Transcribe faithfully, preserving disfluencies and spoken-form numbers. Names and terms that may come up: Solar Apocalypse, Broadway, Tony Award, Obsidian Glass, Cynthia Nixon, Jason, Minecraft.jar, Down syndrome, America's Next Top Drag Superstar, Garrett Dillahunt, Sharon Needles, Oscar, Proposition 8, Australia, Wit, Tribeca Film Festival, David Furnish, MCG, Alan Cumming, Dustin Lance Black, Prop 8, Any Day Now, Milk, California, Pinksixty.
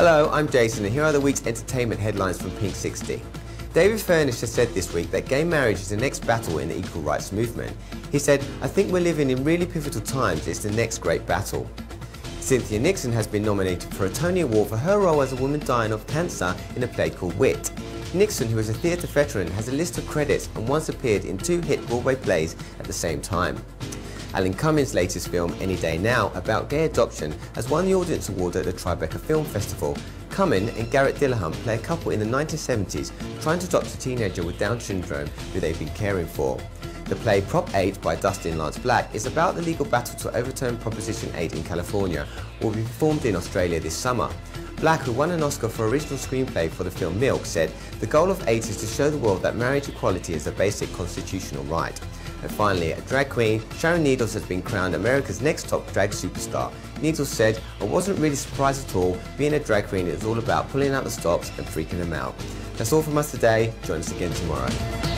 Hello, I'm Jason, and here are the week's entertainment headlines from Pinksixty. David Furnish has said this week that gay marriage is the next battle in the equal rights movement. He said, "I think we're living in really pivotal times. It's the next great battle." Cynthia Nixon has been nominated for a Tony Award for her role as a woman dying of cancer in a play called Wit. Nixon, who is a theatre veteran, has a list of credits and once appeared in two hit Broadway plays at the same time. Alan Cumming's latest film, Any Day Now, about gay adoption, has won the Audience Award at the Tribeca Film Festival. Cumming and Garrett Dillahunt play a couple in the nineteen seventies trying to adopt a teenager with Down syndrome who they've been caring for. The play Prop eight by Dustin Lance Black is about the legal battle to overturn Proposition eight in California, will be performed in Australia this summer. Black, who won an Oscar for original screenplay for the film Milk, said, "The goal of eight is to show the world that marriage equality is a basic constitutional right." And finally, a drag queen, Sharon Needles, has been crowned America's next top drag superstar. Needles said, "I wasn't really surprised at all. Being a drag queen is all about pulling out the stops and freaking them out." That's all from us today. Join us again tomorrow.